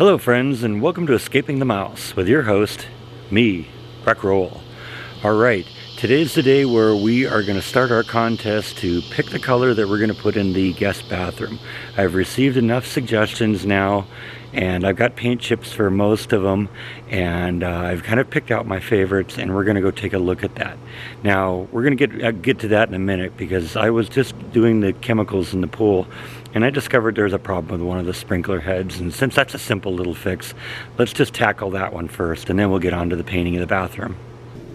Hello friends, and welcome to Escaping the Mouse with your host, me, Rick Roll. Alright, today's the day where we are going to start our contest to pick the color that we're going to put in the guest bathroom. I've received enough suggestions now, and I've got paint chips for most of them, and I've kind of picked out my favorites, and we're going to go take a look at that. Now, we're going to get to that in a minute, because I was just doing the chemicals in the pool, and I discovered there's a problem with one of the sprinkler heads, and since that's a simple little fix, let's just tackle that one first, and then we'll get on to the painting of the bathroom.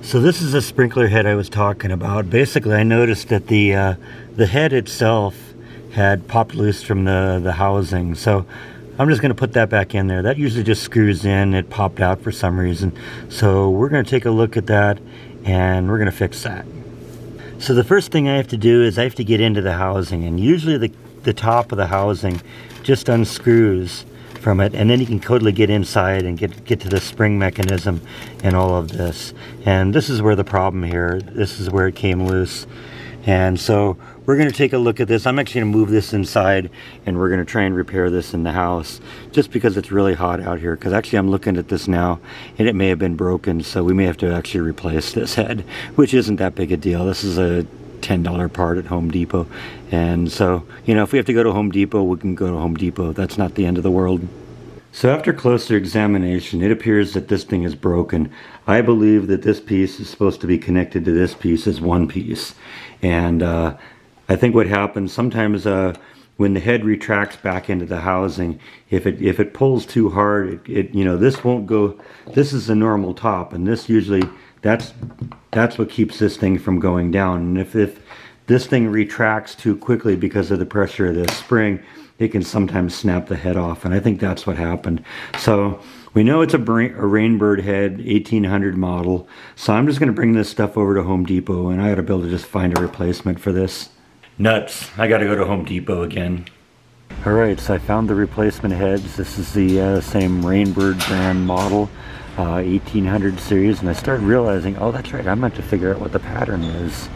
So this is a sprinkler head I was talking about. Basically, I noticed that the head itself had popped loose from the housing, so I'm just going to put that back in there. That usually just screws in. It popped out for some reason. So we're going to take a look at that, and we're going to fix that. So the first thing I have to do is I have to get into the housing, and usually the top of the housing just unscrews from it, and then you can totally get inside and get to the spring mechanism and all of this. And this is where the problem here, this is where it came loose. And so we're going to take a look at this. I'm actually going to move this inside, and we're going to try and repair this in the house, just because it's really hot out here. Because actually I'm looking at this now, and it may have been broken, so we may have to actually replace this head, which isn't that big a deal. This is a $10 part at Home Depot, and so, you know, if we have to go to Home Depot, we can go to Home Depot. That's not the end of the world. So after closer examination, it appears that this thing is broken. I believe that this piece is supposed to be connected to this piece as one piece. And I think what happens sometimes when the head retracts back into the housing, if it pulls too hard, it you know, this won't go. This is the normal top, and this usually that's what keeps this thing from going down. And if this thing retracts too quickly because of the pressure of this spring, it can sometimes snap the head off, and I think that's what happened. So we know it's a Rainbird head, 1800 model, so I'm just going to bring this stuff over to Home Depot, and I got to be able to just find a replacement for this. Nuts, I got to go to Home Depot again. Alright, so I found the replacement heads. This is the same Rainbird brand model, 1800 series, and I started realizing, oh, that's right, I meant to figure out what the pattern is.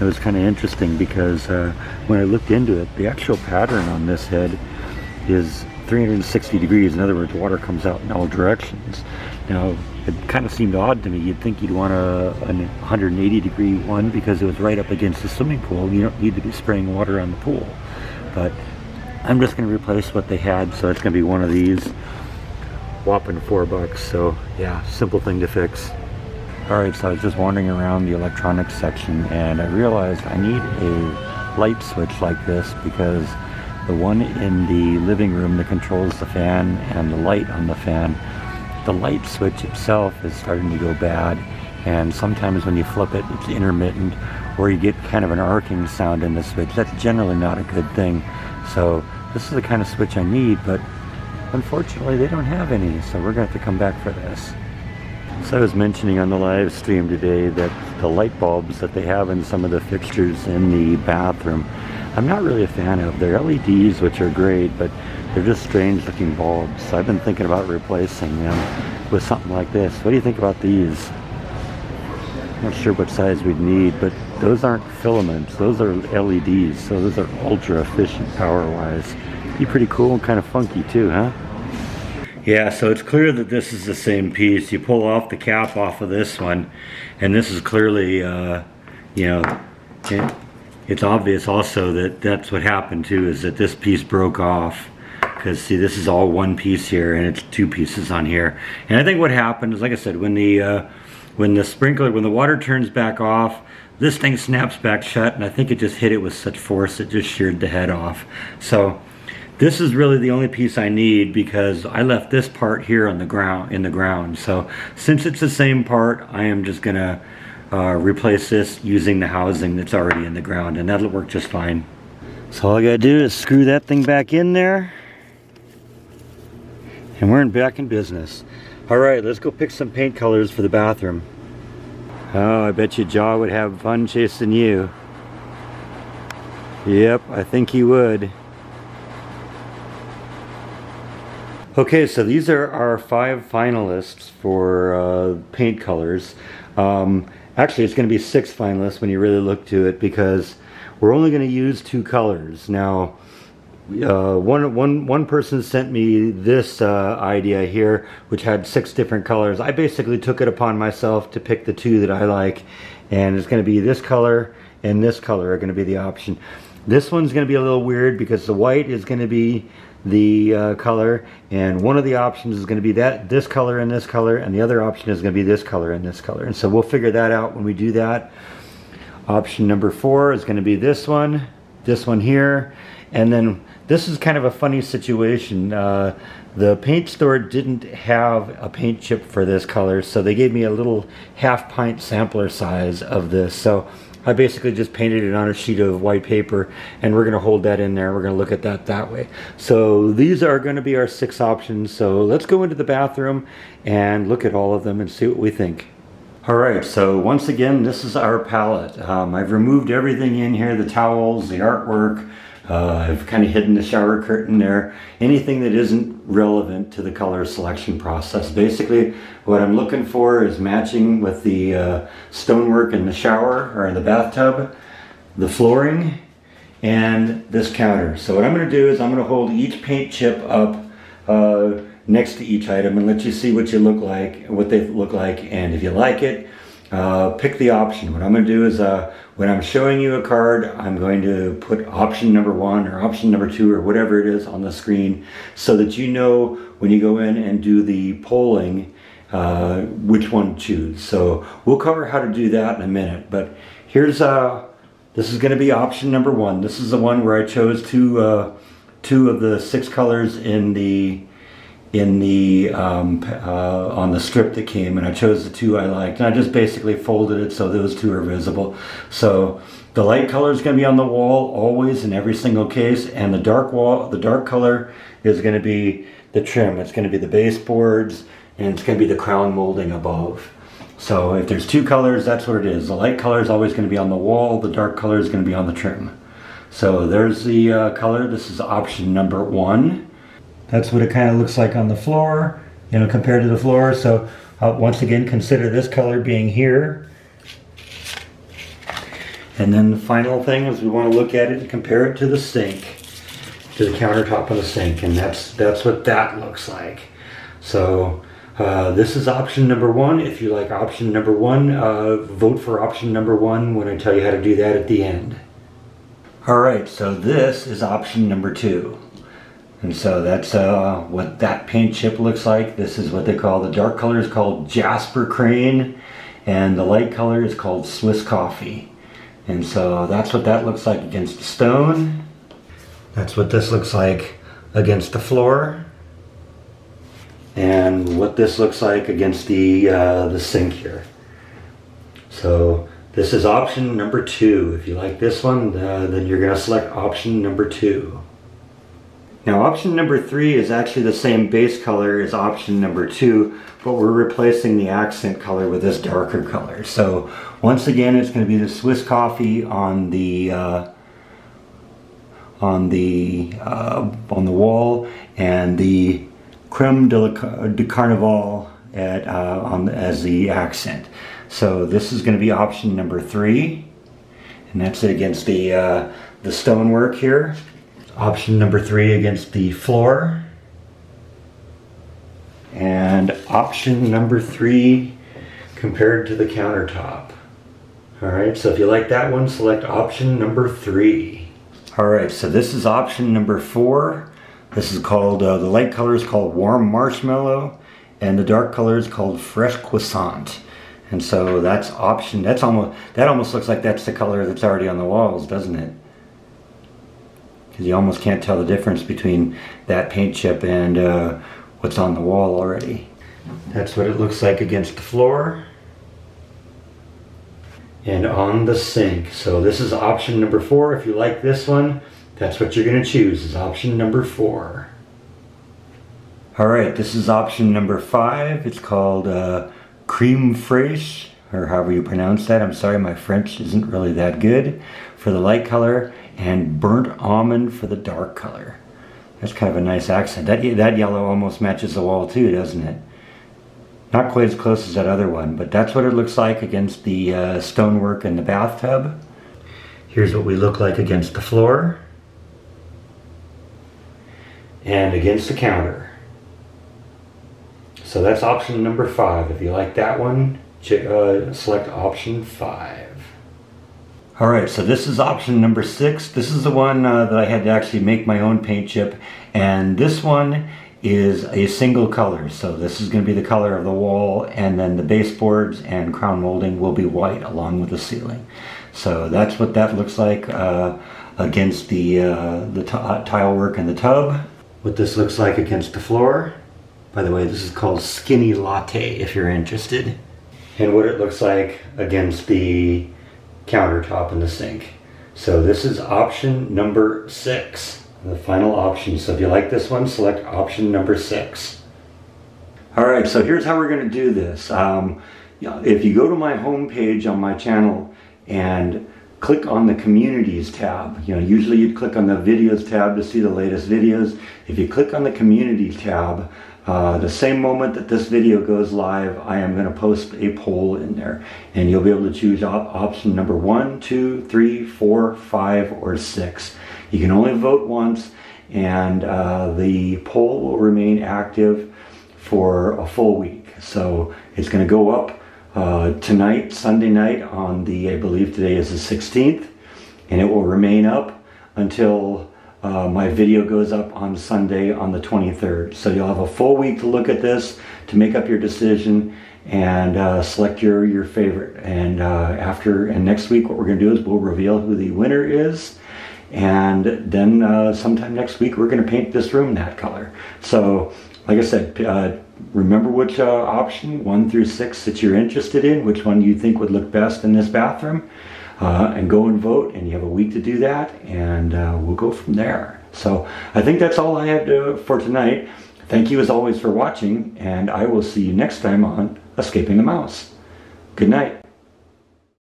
It was kind of interesting because when I looked into it, the actual pattern on this head is 360 degrees. In other words, water comes out in all directions. Now, it kind of seemed odd to me. You'd think you'd want a 180 degree one because it was right up against the swimming pool. You don't need to be spraying water on the pool. But I'm just going to replace what they had, so it's going to be one of these. Whopping $4. So yeah, simple thing to fix. Alright, so I was just wandering around the electronics section, and I realized I need a light switch like this, because the one in the living room that controls the fan and the light on the fan, the light switch itself is starting to go bad, and sometimes when you flip it, it's intermittent, or you get kind of an arcing sound in the switch. That's generally not a good thing. So this is the kind of switch I need, but unfortunately they don't have any, so we're going to have to come back for this. So I was mentioning on the live stream today that the light bulbs that they have in some of the fixtures in the bathroom, I'm not really a fan of. They're LEDs, which are great, but they're just strange looking bulbs. So I've been thinking about replacing them with something like this. What do you think about these? I'm not sure what size we'd need, but those aren't filaments. Those are LEDs, so those are ultra efficient power-wise. Be pretty cool and kind of funky too, huh? Yeah, so it's clear that this is the same piece. You pull off the cap off of this one, and this is clearly, you know, it's obvious also that that's what happened too, is that this piece broke off. Because see, this is all one piece here, and it's two pieces on here. And I think what happened is, like I said, when the water turns back off, this thing snaps back shut, and I think it just hit it with such force, it just sheared the head off. So this is really the only piece I need, because I left this part here on the ground, in the ground. So since it's the same part, I am just gonna replace this using the housing that's already in the ground, and that'll work just fine. So all I gotta do is screw that thing back in there, and we're back in business. All right, let's go pick some paint colors for the bathroom. Oh, I bet you Jaw would have fun chasing you. Yep, I think he would. Okay, so these are our 5 finalists for paint colors. Actually, it's going to be 6 finalists when you really look to it, because we're only going to use 2 colors. Now, One person sent me this idea here, which had 6 different colors. I basically took it upon myself to pick the 2 that I like, and it's going to be this color and this color are going to be the option. This one's going to be a little weird because the white is going to be the color, and one of the options is going to be that this color and this color, and the other option is going to be this color and this color. And so we'll figure that out when we do that. Option number 4 is going to be this one here, and then this is kind of a funny situation. The paint store didn't have a paint chip for this color, so they gave me a little half-pint sampler size of this. So I basically just painted it on a sheet of white paper, and we're going to hold that in there. We're going to look at that that way. So these are going to be our 6 options. So let's go into the bathroom and look at all of them and see what we think. Alright, so once again, this is our palette. I've removed everything in here, the towels, the artwork. I've kind of hidden the shower curtain there. Anything that isn't relevant to the color selection process. Basically, what I'm looking for is matching with the stonework in the shower or in the bathtub, the flooring, and this counter. So what I'm going to do is I'm going to hold each paint chip up next to each item and let you see what you look like, what they look like, and if you like it, pick the option. What I'm going to do is when I'm showing you a card, I'm going to put option number 1 or option number 2 or whatever it is on the screen so that you know when you go in and do the polling which one to choose. So we'll cover how to do that in a minute, but here's this is going to be option number 1. This is the one where I chose two of the 6 colors in the on the strip that came, and I chose the 2 I liked, and I just basically folded it so those 2 are visible. So the light color is going to be on the wall always in every single case, and the dark color is going to be the trim. It's going to be the baseboards, and it's going to be the crown molding above. So if there's 2 colors, that's what it is. The light color is always going to be on the wall. The dark color is going to be on the trim. So there's the color. This is option number 1. That's what it kind of looks like on the floor, you know, compared to the floor. So once again, consider this color being here. And then the final thing is we want to look at it and compare it to the sink, to the countertop of the sink. And that's what that looks like. So this is option number 1. If you like option number 1, vote for option number 1 when I tell you how to do that at the end. All right, so this is option number 2. And so that's what that paint chip looks like. This is what they call, the dark color is called Jasper Crane, and the light color is called Swiss Coffee. And so that's what that looks like against the stone. That's what this looks like against the floor. And what this looks like against the sink here. So this is option number 2. If you like this one, then you're gonna select option number 2. Now option number 3 is actually the same base color as option number 2, but we're replacing the accent color with this darker color. So once again, it's going to be the Swiss Coffee on the wall, and the Creme de la de Carnaval as the accent. So this is going to be option number 3, and that's it against the stonework here. Option number 3 against the floor, and option number 3 compared to the countertop. Alright, so if you like that one, select option number 3. Alright, so this is option number 4. This is called, the light color is called Warm Marshmallow, and the dark color is called Fresh Croissant. And so that's option, that almost looks like that's the color that's already on the walls, doesn't it? You almost can't tell the difference between that paint chip and what's on the wall already. That's what it looks like against the floor and on the sink. So this is option number 4. If you like this one, that's what you're going to choose, is option number 4. Alright, this is option number 5. It's called Creme Fraiche, or however you pronounce that. I'm sorry, my French isn't really that good. For the light color, and Burnt Almond for the dark color. That's kind of a nice accent. That yellow almost matches the wall too, doesn't it? Not quite as close as that other one, but that's what it looks like against the stonework in the bathtub. Here's what we look like against the floor. and against the counter. So that's option number 5. If you like that one, select option 5. All right, so this is option number 6. This is the one that I had to actually make my own paint chip, and this one is a single color. So this is going to be the color of the wall, and then the baseboards and crown molding will be white along with the ceiling. So that's what that looks like against the tile work in the tub. What this looks like against the floor. By the way, this is called Skinny Latte if you're interested. And what it looks like against the countertop in the sink. So this is option number 6, the final option. So if you like this one, select option number 6. All right, so here's how we're going to do this. If you go to my home page on my channel and click on the communities tab, usually you'd click on the videos tab to see the latest videos. If you click on the community tab, the same moment that this video goes live, I am going to post a poll in there, and you'll be able to choose option number 1, 2, 3, 4, 5, or 6. You can only vote once, and the poll will remain active for a full week. So it's going to go up tonight, Sunday night, on the, I believe today is the 16th, and it will remain up until my video goes up on Sunday on the 23rd. So you'll have a full week to look at this, to make up your decision, and select your favorite. And next week what we're going to do is we'll reveal who the winner is, and then sometime next week we're going to paint this room that color. So like I said, remember which option 1 through 6 that you're interested in, which one you think would look best in this bathroom. And go and vote, and you have a week to do that, and we'll go from there. So I think that's all I have for tonight. Thank you as always for watching, and I will see you next time on Escaping the Mouse. Good night.